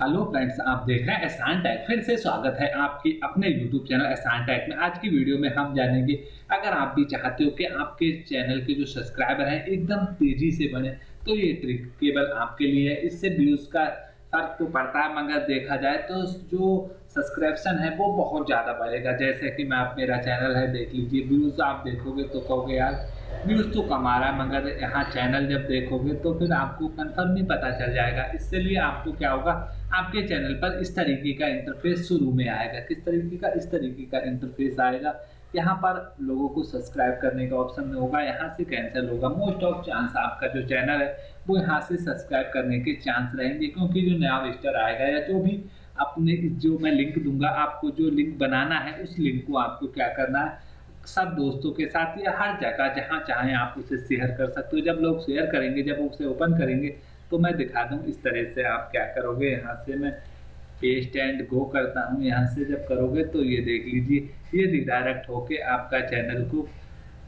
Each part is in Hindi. हेलो फ्रेंड्स, आप देख रहे हैं Ahsantech। फिर से स्वागत है आपके अपने यूट्यूब चैनल Ahsantech में। आज की वीडियो में हम जानेंगे, अगर आप भी चाहते हो कि आपके चैनल के जो सब्सक्राइबर हैं एकदम तेजी से बने, तो ये ट्रिक केवल आपके लिए है। इससे व्यूज़ का फर्क तो पड़ता है, मगर देखा जाए तो जो सब्सक्रिप्शन है वो बहुत ज़्यादा बढ़ेगा। जैसे कि मैं, आप मेरा चैनल है, देख लीजिए। व्यूज़ आप देखोगे तो कहोगे यार व्यूज़ तो कम आ रहा है, मगर यहाँ चैनल जब देखोगे तो फिर आपको कंफर्म नहीं पता चल जाएगा। इसके लिए आपको क्या होगा, आपके चैनल पर इस तरीके का इंटरफेस शुरू में आएगा। किस तरीके का? इस तरीके का इंटरफेस आएगा। यहाँ पर लोगों को सब्सक्राइब करने का ऑप्शन होगा, यहाँ से कैंसिल होगा। मोस्ट ऑफ चांस आपका जो चैनल है वो यहाँ से सब्सक्राइब करने के चांस रहेंगे, क्योंकि जो नया विजिटर आएगा या जो भी अपने, जो मैं लिंक दूंगा आपको, जो लिंक बनाना है उस लिंक को आपको क्या करना है, सब दोस्तों के साथ या हर जगह जहाँ चाहें आप उसे शेयर कर सकते हो। जब लोग शेयर करेंगे, जब उसे ओपन करेंगे, तो मैं दिखा दूँ इस तरह से। आप क्या करोगे, यहाँ से मैं पेस्ट एंड गो करता हूँ। यहाँ से जब करोगे तो ये देख लीजिए, ये रिडायरेक्ट होके आपका चैनल को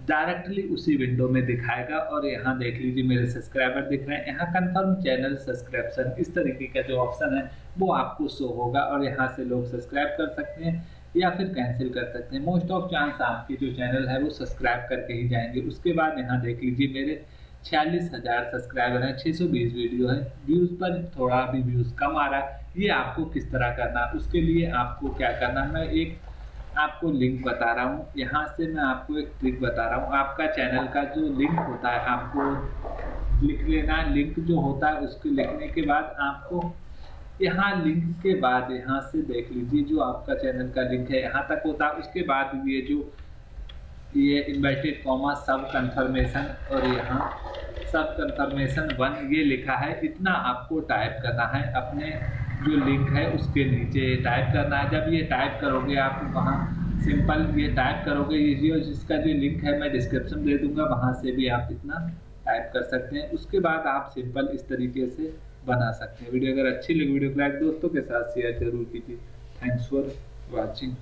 डायरेक्टली उसी विंडो में दिखाएगा। और यहाँ देख लीजिए मेरे सब्सक्राइबर दिख रहे हैं, यहाँ कंफर्म चैनल सब्सक्रिप्शन इस तरीके का जो ऑप्शन है वो आपको शो होगा। और यहाँ से लोग सब्सक्राइब कर सकते हैं या फिर कैंसिल कर सकते हैं। मोस्ट ऑफ चांस आपके जो चैनल है वो सब्सक्राइब करके ही जाएंगे। उसके बाद यहाँ देख लीजिए मेरे 46,000 सब्सक्राइबर हैं, 620 वीडियो है। व्यूज़ पर थोड़ा भी व्यूज़ कम आ रहा है, ये आपको किस तरह करना है, उसके लिए आपको क्या करना है, मैं एक आपको लिंक बता रहा हूँ। यहाँ से मैं आपको एक ट्रिक बता रहा हूँ। आपका चैनल का जो लिंक होता है आपको लिख लेना है। लिंक जो होता है उसको लिखने के बाद आपको यहाँ लिंक के बाद यहाँ से देख लीजिए, जो आपका चैनल का लिंक है यहाँ तक होता है। उसके बाद ये जो ये इन्वर्टेड कॉमा सब कन्फर्मेशन और यहाँ सब कन्फर्मेशन 1 ये लिखा है, इतना आपको टाइप करना है। अपने जो लिंक है उसके नीचे टाइप करना है। जब ये टाइप करोगे आप वहाँ सिंपल ये टाइप करोगे, ये जिसका जो लिंक है मैं डिस्क्रिप्शन दे दूंगा, वहाँ से भी आप इतना टाइप कर सकते हैं। उसके बाद आप सिंपल इस तरीके से बना सकते हैं। वीडियो अगर अच्छी लगी, वीडियो को लाइक, दोस्तों के साथ शेयर जरूर कीजिए। Thanks for watching.